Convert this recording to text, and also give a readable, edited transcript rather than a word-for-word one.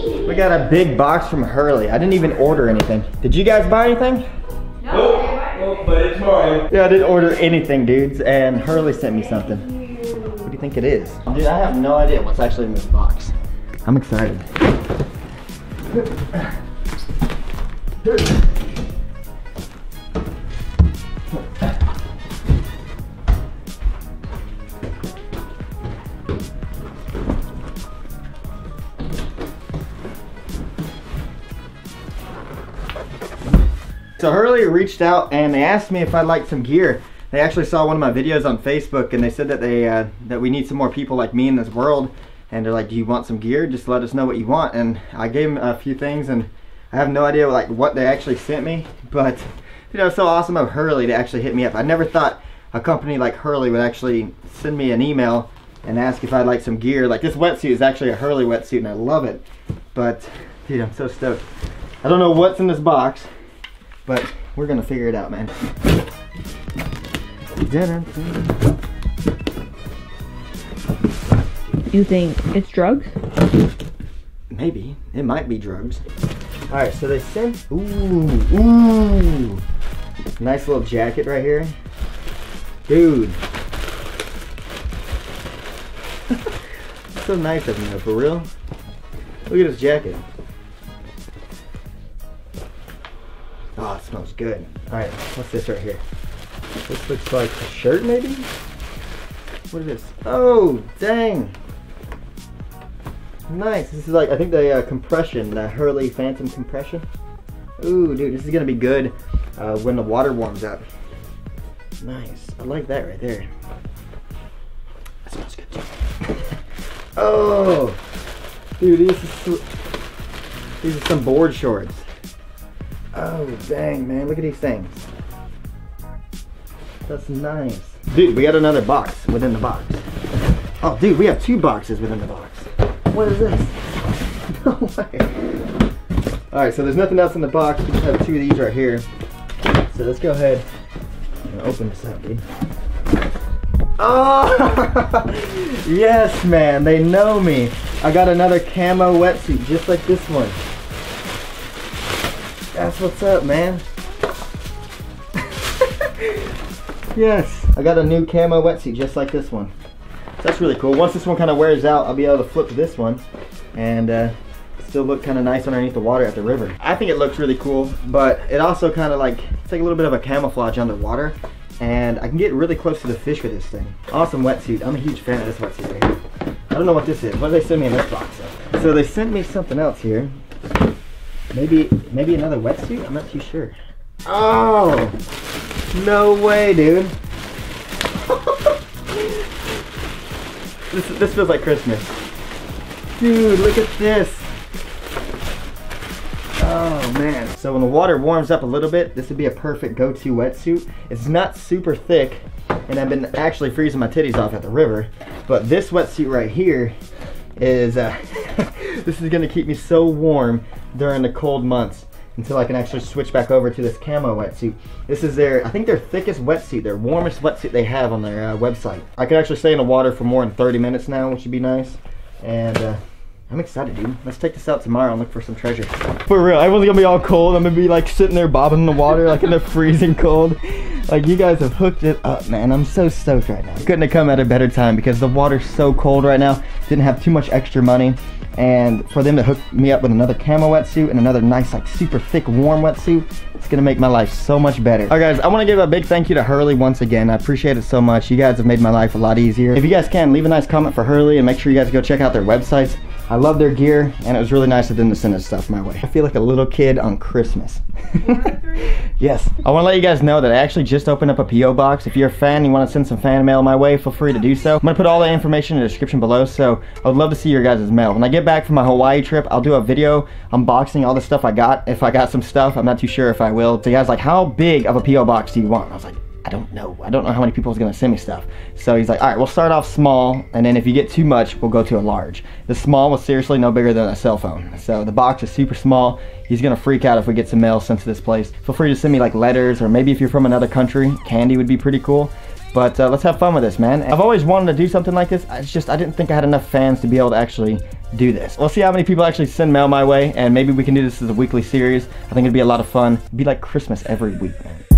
We got a big box from Hurley. I didn't even order anything. Did you guys buy anything? Nope. Nope, but it's mine. Yeah, I didn't order anything, dudes, and Hurley sent me something. What do you think it is? Dude, I have no idea what's actually in this box. I'm excited. So Hurley reached out and they asked me if I'd like some gear. They actually saw one of my videos on Facebook and they said that we need some more people like me in this world. And they're like, do you want some gear? Just let us know what you want. And I gave them a few things and I have no idea like what they actually sent me, but you know, it's so awesome of Hurley to actually hit me up. I never thought a company like Hurley would actually send me an email and ask if I'd like some gear. Like this wetsuit is actually a Hurley wetsuit and I love it. But dude, I'm so stoked. I don't know what's in this box, but we're gonna figure it out, man. You think it's drugs? Maybe. It might be drugs. Alright, so they sent... Ooh! Nice little jacket right here. Dude. So nice of them, for real. Look at this jacket. Oh, it smells good. Alright, what's this right here? This looks like a shirt, maybe? What is this? Oh, dang! Nice. This is like, I think the compression, the Hurley Phantom compression. Ooh, dude, this is gonna be good when the water warms up. Nice. I like that right there. That smells good too. Oh, dude, these are some board shorts. Oh, dang, man, look at these things. That's nice. Dude, we got another box within the box. Oh, dude, we have two boxes within the box. What is this? No way. Alright, so there's nothing else in the box. We just have two of these right here. So let's go ahead and open this up, dude. Oh! Yes, man. They know me. I got another camo wetsuit just like this one. That's what's up, man. Yes. I got a new camo wetsuit just like this one. That's really cool. Once this one kind of wears out, I'll be able to flip this one and still look kind of nice underneath the water at the river. I think it looks really cool, but it also kind of like, it's like a little bit of a camouflage underwater, and I can get really close to the fish with this thing. Awesome wetsuit. I'm a huge fan of this wetsuit right here. I don't know what this is. What did they send me in this box? So they sent me something else here. Maybe another wetsuit? I'm not too sure. Oh! No way, dude. This feels like Christmas. Dude, look at this. Oh, man. So when the water warms up a little bit, this would be a perfect go-to wetsuit. It's not super thick, and I've been actually freezing my titties off at the river, but this wetsuit right here is, this is gonna keep me so warm during the cold months, until I can actually switch back over to this camo wetsuit. This is their, I think their thickest wetsuit, their warmest wetsuit they have on their website. I could actually stay in the water for more than 30 minutes now, which would be nice. And I'm excited, dude. Let's take this out tomorrow and look for some treasure. For real, everyone's gonna be all cold. I'm gonna be like sitting there bobbing in the water, like in the freezing cold. Like you guys have hooked it up, man. I'm so stoked right now. Couldn't have come at a better time because the water's so cold right now. Didn't have too much extra money. And for them to hook me up with another camo wetsuit and another nice, like super thick, warm wetsuit, it's gonna make my life so much better. All right, guys, I wanna give a big thank you to Hurley once again. I appreciate it so much. You guys have made my life a lot easier. If you guys can, leave a nice comment for Hurley and make sure you guys go check out their websites. I love their gear, and it was really nice of them to send us stuff my way. I feel like a little kid on Christmas. Yes. I want to let you guys know that I actually just opened up a P.O. box. If you're a fan and you want to send some fan mail my way, feel free to do so. I'm going to put all that information in the description below, so I would love to see your guys' mail. When I get back from my Hawaii trip, I'll do a video unboxing all the stuff I got. If I got some stuff, I'm not too sure if I will. So you guys like, how big of a P.O. box do you want? I was like, I don't know how many people is gonna send me stuff. So he's like, all right, we'll start off small, and then if you get too much, we'll go to a large. The small was seriously no bigger than a cell phone. So the box is super small. He's gonna freak out if we get some mail sent to this place. Feel free to send me like letters, or maybe if you're from another country, candy would be pretty cool. But let's have fun with this, man. I've always wanted to do something like this. It's just I didn't think I had enough fans to be able to actually do this. We'll see how many people actually send mail my way, and maybe we can do this as a weekly series. I think it'd be a lot of fun. It'd be like Christmas every week, man.